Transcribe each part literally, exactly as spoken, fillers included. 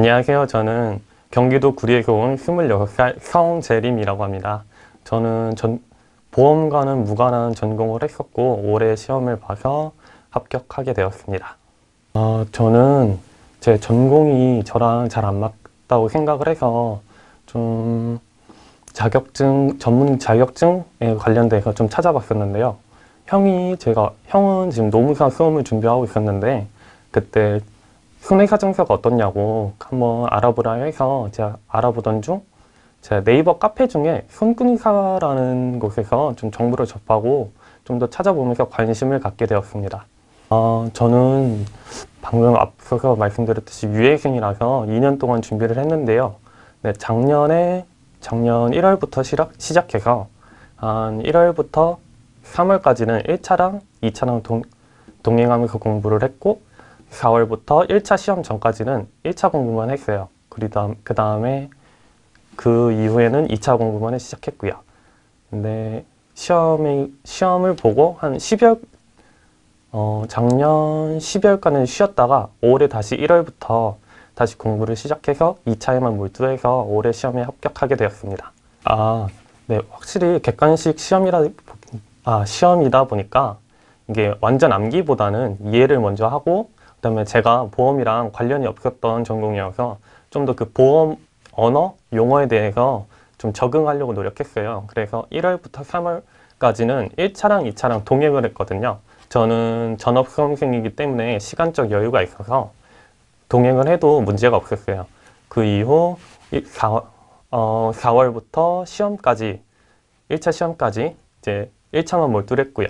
안녕하세요. 저는 경기도 구리에서 온 스물여섯 살 성재림이라고 합니다. 저는 전, 보험과는 무관한 전공을 했었고 올해 시험을 봐서 합격하게 되었습니다. 어, 저는 제 전공이 저랑 잘 안 맞다고 생각을 해서 좀 자격증, 전문 자격증에 관련돼서 좀 찾아봤었는데요. 형이 제가, 형은 지금 노무사 수험을 준비하고 있었는데 그때 손해사정서가 어떻냐고 한번 알아보라 해서 제가 알아보던 중 제가 네이버 카페 중에 손금사라는 곳에서 좀 정보를 접하고 좀 더 찾아보면서 관심을 갖게 되었습니다. 어, 저는 방금 앞서서 말씀드렸듯이 유예생이라서 이 년 동안 준비를 했는데요. 네, 작년에 작년 일월부터 시작, 시작해서 한 일월부터 삼월까지는 일 차랑 이 차랑 동, 동행하면서 공부를 했고 사월부터 일 차 시험 전까지는 일 차 공부만 했어요. 그 다음에 그 이후에는 이 차 공부만 시작했고요. 근데 시험이, 시험을 보고 한 십여, 어, 작년 십여월간은 쉬었다가 올해 다시 일월부터 다시 공부를 시작해서 이 차에만 몰두해서 올해 시험에 합격하게 되었습니다. 아, 네, 확실히 객관식 시험이라, 아, 시험이다 보니까 이게 완전 암기보다는 이해를 먼저 하고 그 다음에 제가 보험이랑 관련이 없었던 전공이어서 좀 더 그 보험 언어, 용어에 대해서 좀 적응하려고 노력했어요. 그래서 일월부터 삼월까지는 일 차랑 이 차랑 동행을 했거든요. 저는 전업수험생이기 때문에 시간적 여유가 있어서 동행을 해도 문제가 없었어요. 그 이후 사월부터 시험까지, 일 차 시험까지 이제 일 차만 몰두를 했고요.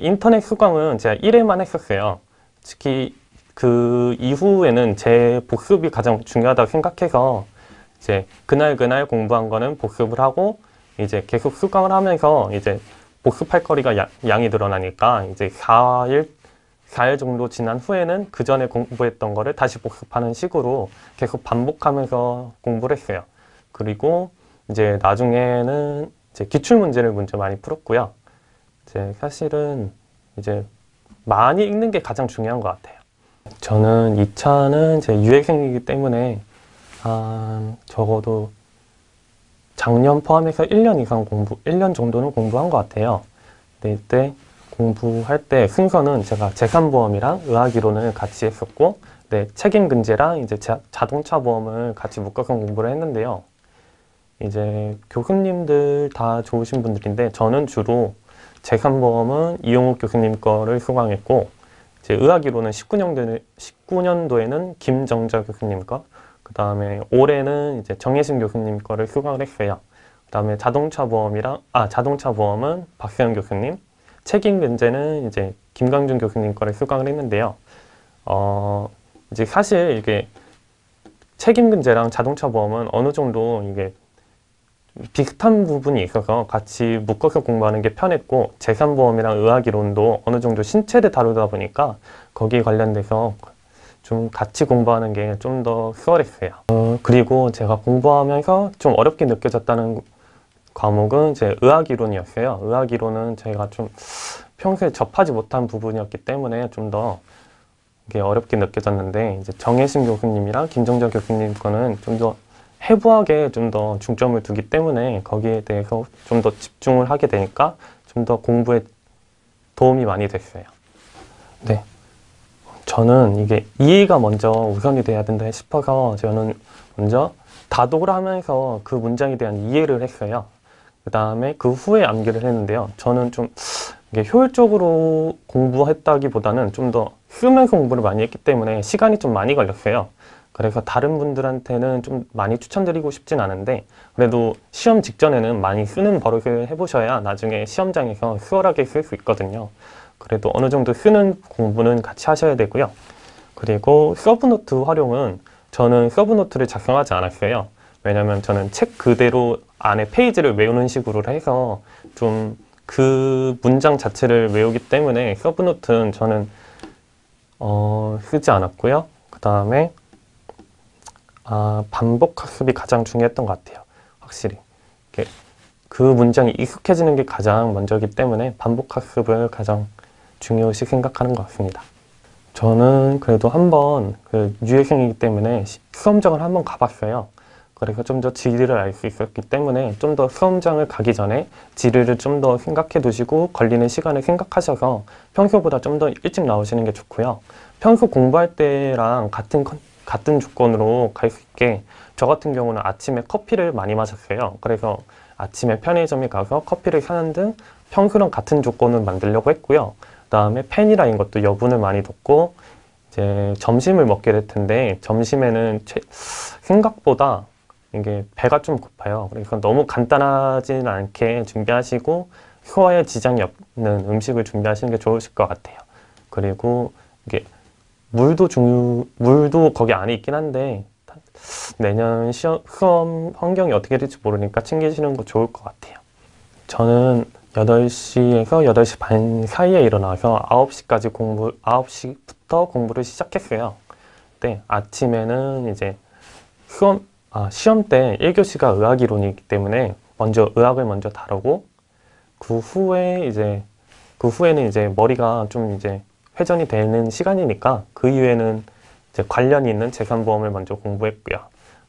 인터넷 수강은 제가 일 회만 했었어요. 특히 그 이후에는 제 복습이 가장 중요하다고 생각해서 이제 그날 그날 공부한 거는 복습을 하고 이제 계속 수강을 하면서 이제 복습할 거리가 야, 양이 늘어나니까 이제 사 일, 사 일 정도 지난 후에는 그 전에 공부했던 거를 다시 복습하는 식으로 계속 반복하면서 공부를 했어요. 그리고 이제 나중에는 이제 기출문제를 먼저 많이 풀었고요. 이제 사실은 이제 많이 읽는 게 가장 중요한 것 같아요. 저는 이 차는 제 유예생이기 때문에 한 적어도 작년 포함해서 일 년 이상 공부, 일 년 정도는 공부한 것 같아요. 근데 이때 공부할 때 순서는 제가 재산보험이랑 의학이론을 같이 했었고 네, 책임근제랑 이제 자, 자동차 보험을 같이 묶어서 공부를 했는데요. 이제 교수님들 다 좋으신 분들인데 저는 주로 재산보험은 이영욱 교수님 거를 수강했고 이제 의학이론은 십구 년도에는 김정자 교수님 거, 그 다음에 올해는 이제 정혜신 교수님 거를 수강을 했어요. 그 다음에 자동차 보험이랑, 아, 자동차 보험은 박세형 교수님, 책임근제는 이제 김강준 교수님 거를 수강을 했는데요. 어, 이제 사실 이게 책임근제랑 자동차 보험은 어느 정도 이게 비슷한 부분이 있어서 같이 묶어서 공부하는 게 편했고 재산보험이랑 의학이론도 어느 정도 신체를 다루다 보니까 거기에 관련돼서 좀 같이 공부하는 게 좀 더 수월했어요. 어, 그리고 제가 공부하면서 좀 어렵게 느껴졌다는 과목은 제 의학이론이었어요. 의학이론은 제가 좀 평소에 접하지 못한 부분이었기 때문에 좀 더 이게 어렵게 느껴졌는데 이제 정혜신 교수님이랑 김정자 교수님 거는 좀 더 해부학에 좀 더 중점을 두기 때문에 거기에 대해서 좀 더 집중을 하게 되니까 좀 더 공부에 도움이 많이 됐어요. 네, 저는 이게 이해가 먼저 우선이 돼야 된다 싶어서 저는 먼저 다독을 하면서 그 문장에 대한 이해를 했어요. 그 다음에 그 후에 암기를 했는데요. 저는 좀 이게 효율적으로 공부했다기보다는 좀 더 쓰면서 공부를 많이 했기 때문에 시간이 좀 많이 걸렸어요. 그래서 다른 분들한테는 좀 많이 추천드리고 싶진 않은데 그래도 시험 직전에는 많이 쓰는 버릇을 해보셔야 나중에 시험장에서 수월하게 쓸 수 있거든요. 그래도 어느 정도 쓰는 공부는 같이 하셔야 되고요. 그리고 서브노트 활용은 저는 서브노트를 작성하지 않았어요. 왜냐면 저는 책 그대로 안에 페이지를 외우는 식으로 해서 좀 그 문장 자체를 외우기 때문에 서브노트는 저는 어, 쓰지 않았고요. 그 다음에 아, 반복 학습이 가장 중요했던 것 같아요. 확실히 이렇게 그 문장이 익숙해지는 게 가장 먼저이기 때문에 반복 학습을 가장 중요시 생각하는 것 같습니다. 저는 그래도 한번 그 유예생이기 때문에 수험장을 한번 가봤어요. 그래서 좀 더 지리를 알 수 있었기 때문에 좀 더 수험장을 가기 전에 지리를 좀 더 생각해 두시고 걸리는 시간을 생각하셔서 평소보다 좀 더 일찍 나오시는 게 좋고요. 평소 공부할 때랑 같은 같은 조건으로 갈 수 있게 저 같은 경우는 아침에 커피를 많이 마셨어요. 그래서 아침에 편의점에 가서 커피를 사는 등 평소랑 같은 조건을 만들려고 했고요. 그다음에 펜이라는 것도 여분을 많이 뒀고 이제 점심을 먹게 될 텐데 점심에는 최, 생각보다 이게 배가 좀 고파요. 그러니까 너무 간단하지는 않게 준비하시고 소화에 지장이 없는 음식을 준비하시는 게 좋으실 것 같아요. 그리고 이게 물도 중요 물도 거기 안에 있긴 한데 내년 시험 수험 환경이 어떻게 될지 모르니까 챙기시는 거 좋을 것 같아요. 저는 여덟 시에서 여덟 시 반 사이에 일어나서 아홉 시까지 공부, 아홉 시부터 공부를 시작했어요. 네, 아침에는 이제 수험, 아, 시험 때 일 교시가 의학이론이기 때문에 먼저 의학을 먼저 다루고 그 후에 이제, 그 후에는 이제 머리가 좀 이제 회전이 되는 시간이니까 그 이후에는 이제 관련이 있는 재산보험을 먼저 공부했고요.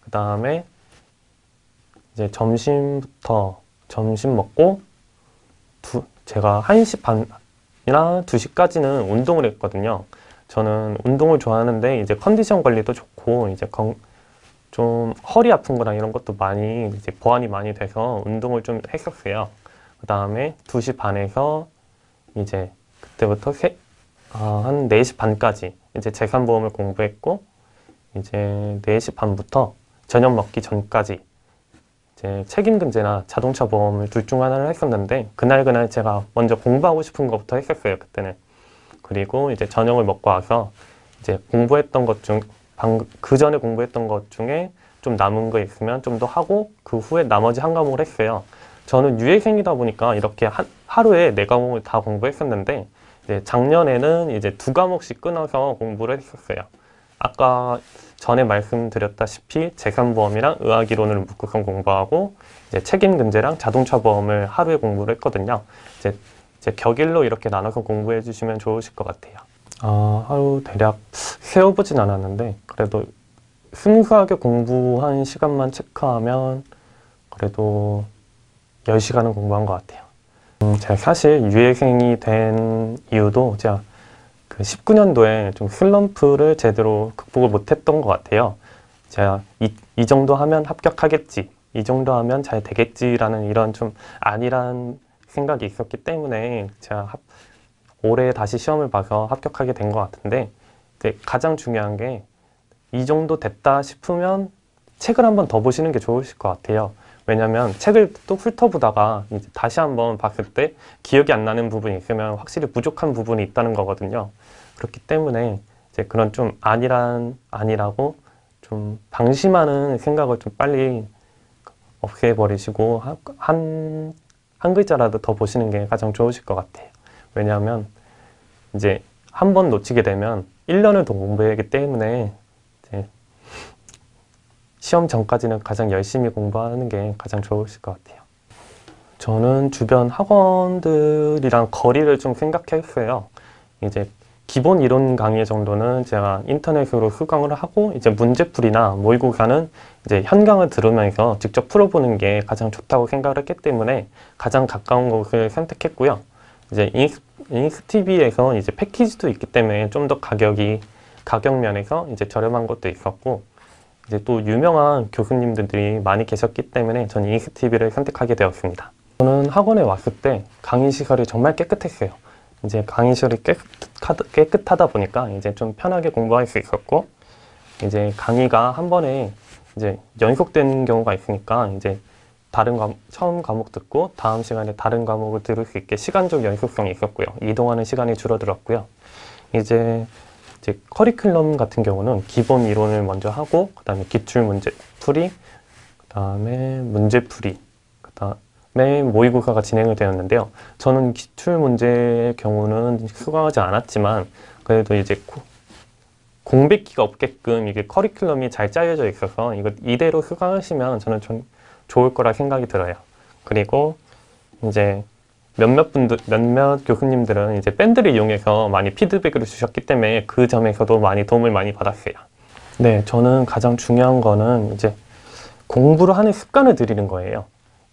그 다음에 이제 점심부터 점심 먹고 두, 제가 한 시 반이나 두 시까지는 운동을 했거든요. 저는 운동을 좋아하는데 이제 컨디션 관리도 좋고 이제 건, 좀 허리 아픈 거랑 이런 것도 많이 이제 보완이 많이 돼서 운동을 좀 했었어요. 그 다음에 두 시 반에서 이제 그때부터 세, 아, 한 네 시 반까지 이제 재산보험을 공부했고 이제 네 시 반부터 저녁 먹기 전까지 책임금제나 자동차 보험을 둘 중 하나를 했었는데 그날그날 제가 먼저 공부하고 싶은 것부터 했었어요. 그때는. 그리고 이제 저녁을 먹고 와서 이제 공부했던 것 중 방금 그 전에 공부했던 것 중에 좀 남은 거 있으면 좀 더 하고 그 후에 나머지 한 과목을 했어요. 저는 유예생이다 보니까 이렇게 한, 하루에 네 과목을 다 공부했었는데 이제 작년에는 이제 두 과목씩 끊어서 공부를 했었어요. 아까 전에 말씀드렸다시피 재산보험이랑 의학이론을 묶어서 공부하고 이제 책임금제랑 자동차 보험을 하루에 공부를 했거든요. 이제, 이제 격일로 이렇게 나눠서 공부해 주시면 좋으실 것 같아요. 아, 하루 대략 세어보진 않았는데 그래도 순수하게 공부한 시간만 체크하면 그래도 열 시간은 공부한 것 같아요. 음, 제가 사실 유예생이 된 이유도 제가 그 십구 년도에 좀 슬럼프를 제대로 극복을 못했던 것 같아요. 제가 이, 이 정도 하면 합격하겠지, 이 정도 하면 잘 되겠지라는 이런 좀 안일한 생각이 있었기 때문에 제가 합, 올해 다시 시험을 봐서 합격하게 된 것 같은데 이제 가장 중요한 게 이 정도 됐다 싶으면 책을 한번 더 보시는 게 좋으실 것 같아요. 왜냐면 책을 또 훑어보다가 이제 다시 한번 봤을 때 기억이 안 나는 부분이 있으면 확실히 부족한 부분이 있다는 거거든요. 그렇기 때문에 이제 그런 좀 아니란, 아니라고 좀 방심하는 생각을 좀 빨리 없애버리시고 한, 한 글자라도 더 보시는 게 가장 좋으실 것 같아요. 왜냐하면 이제 한 번 놓치게 되면 일 년을 더 공부하기 때문에 이제 시험 전까지는 가장 열심히 공부하는 게 가장 좋으실 것 같아요. 저는 주변 학원들이랑 거리를 좀 생각했어요. 이제 기본 이론 강의 정도는 제가 인터넷으로 수강을 하고 이제 문제풀이나 모의고사는 이제 현강을 들으면서 직접 풀어보는 게 가장 좋다고 생각을 했기 때문에 가장 가까운 곳을 선택했고요. 이제 인스티비에서 이제 패키지도 있기 때문에 좀 더 가격이 가격 면에서 이제 저렴한 것도 있었고. 이제 또 유명한 교수님들이 많이 계셨기 때문에 저는 인스티비를 선택하게 되었습니다. 저는 학원에 왔을 때 강의시설이 정말 깨끗했어요. 이제 강의실이 깨끗하다, 깨끗하다 보니까 이제 좀 편하게 공부할 수 있었고 이제 강의가 한 번에 이제 연속되는 경우가 있으니까 이제 다른 과목, 처음 과목 듣고 다음 시간에 다른 과목을 들을 수 있게 시간적 연속성이 있었고요. 이동하는 시간이 줄어들었고요. 이제 이제 커리큘럼 같은 경우는 기본 이론을 먼저 하고 그 다음에 기출 문제 풀이 그 다음에 문제 풀이 그 다음에 모의고사가 진행이 되었는데요. 저는 기출 문제의 경우는 수강하지 않았지만 그래도 이제 공백기가 없게끔 이게 커리큘럼이 잘 짜여져 있어서 이거 이대로 수강하시면 저는 좀 좋을 거라 생각이 들어요. 그리고 이제 몇몇 분들, 몇몇 교수님들은 이제 밴드를 이용해서 많이 피드백을 주셨기 때문에 그 점에서도 많이 도움을 많이 받았어요. 네, 저는 가장 중요한 거는 이제 공부를 하는 습관을 들이는 거예요.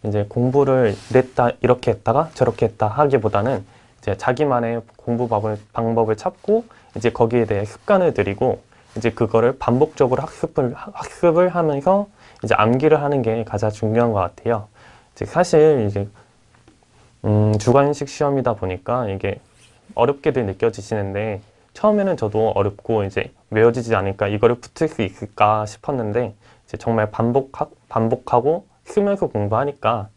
이제 공부를 이랬다, 이렇게 했다가 저렇게 했다 하기보다는 이제 자기만의 공부 방법을 찾고 이제 거기에 대해 습관을 들이고 이제 그거를 반복적으로 학습을, 학습을 하면서 이제 암기를 하는 게 가장 중요한 것 같아요. 이제 사실 이제 음, 주관식 시험이다 보니까 이게 어렵게들 느껴지시는데 처음에는 저도 어렵고 이제 외워지지 않을까, 이거를 붙일 수 있을까 싶었는데 이제 정말 반복하, 반복하고 쓰면서 공부하니까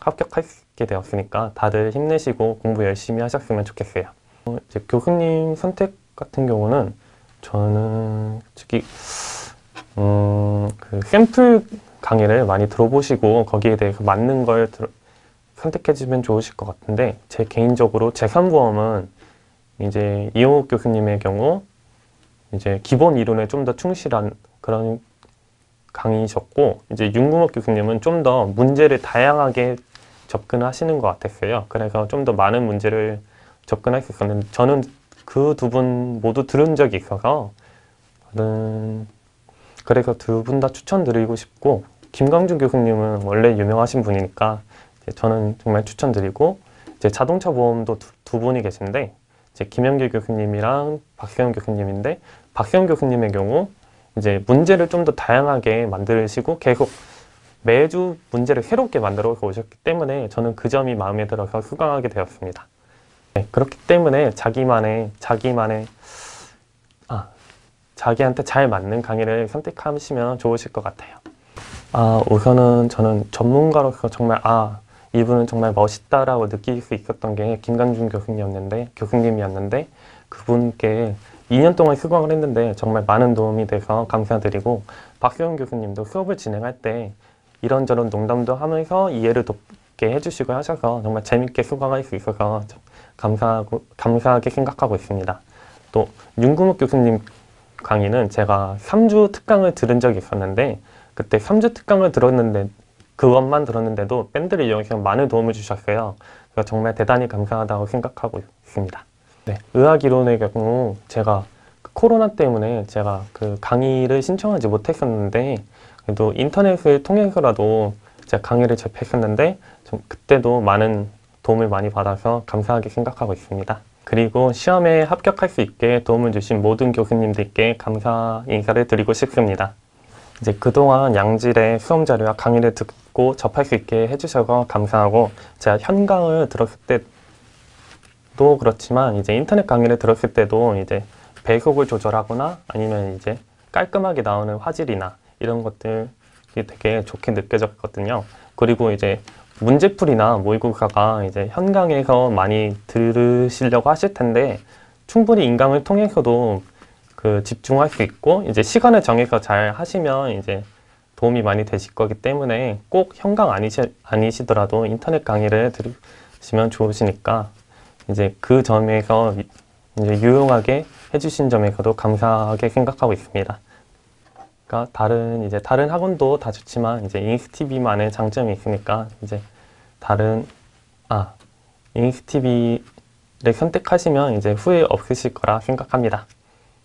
합격하게 되었으니까 다들 힘내시고 공부 열심히 하셨으면 좋겠어요. 어, 이제 교수님 선택 같은 경우는 저는 특히 음, 그 샘플 강의를 많이 들어보시고 거기에 대해서 맞는 걸 들어, 선택해주면 좋으실 것 같은데, 제 개인적으로 제삼 보험은 이제 이영욱 교수님의 경우 이제 기본 이론에 좀 더 충실한 그런 강의셨고, 이제 윤금욱 교수님은 좀 더 문제를 다양하게 접근하시는 것 같았어요. 그래서 좀 더 많은 문제를 접근할 수 있었는데 저는 그 두 분 모두 들은 적이 있어서 저는 그래서 두 분 다 추천드리고 싶고, 김강준 교수님은 원래 유명하신 분이니까 저는 정말 추천드리고, 이제 자동차 보험도 두, 두 분이 계신데 이제 김영길 교수님이랑 박세형 교수님인데, 박수용 교수님의 경우 이제 문제를 좀 더 다양하게 만드시고 계속 매주 문제를 새롭게 만들어 오셨기 때문에 저는 그 점이 마음에 들어서 수강하게 되었습니다. 네, 그렇기 때문에 자기만의 자기만의 아, 자기한테 잘 맞는 강의를 선택하시면 좋으실 것 같아요. 아, 우선은 저는 전문가로서 정말 아, 이분은 정말 멋있다라고 느낄 수 있었던 게 김강준 교수님이었는데 교수님이었는데 그분께 이 년 동안 수강을 했는데 정말 많은 도움이 돼서 감사드리고, 박수영 교수님도 수업을 진행할 때 이런저런 농담도 하면서 이해를 돕게 해주시고 하셔서 정말 재밌게 수강할 수 있어서 감사하고, 감사하게 생각하고 있습니다. 또 윤금욱 교수님 강의는 제가 삼 주 특강을 들은 적이 있었는데 그때 삼 주 특강을 들었는데 그것만 들었는데도 밴드를 이용해서 많은 도움을 주셨어요. 그래서 정말 대단히 감사하다고 생각하고 있습니다. 네, 의학 이론의 경우 제가 코로나 때문에 제가 그 강의를 신청하지 못했었는데 그래도 인터넷을 통해서라도 제가 강의를 접했었는데 좀 그때도 많은 도움을 많이 받아서 감사하게 생각하고 있습니다. 그리고 시험에 합격할 수 있게 도움을 주신 모든 교수님들께 감사 인사를 드리고 싶습니다. 이제 그동안 양질의 수험 자료와 강의를 듣고 접할 수 있게 해주셔서 감사하고, 제가 현강을 들었을 때 또 그렇지만 이제 인터넷 강의를 들었을 때도 이제 배속을 조절하거나 아니면 이제 깔끔하게 나오는 화질이나 이런 것들이 되게 좋게 느껴졌거든요. 그리고 이제 문제풀이나 모의고사가 이제 현강에서 많이 들으시려고 하실 텐데 충분히 인강을 통해서도 그 집중할 수 있고 이제 시간을 정해서 잘 하시면 이제 도움이 많이 되실 거기 때문에 꼭 현강 아니시, 아니시더라도 인터넷 강의를 들으시면 좋으시니까 이제 그 점에서 이제 유용하게 해주신 점에서도 감사하게 생각하고 있습니다. 그러니까 다른 이제 다른 학원도 다 좋지만 이제 이잉스티비만의 장점이 있으니까 이제 다른 아 이잉스티비를 선택하시면 이제 후회 없으실 거라 생각합니다.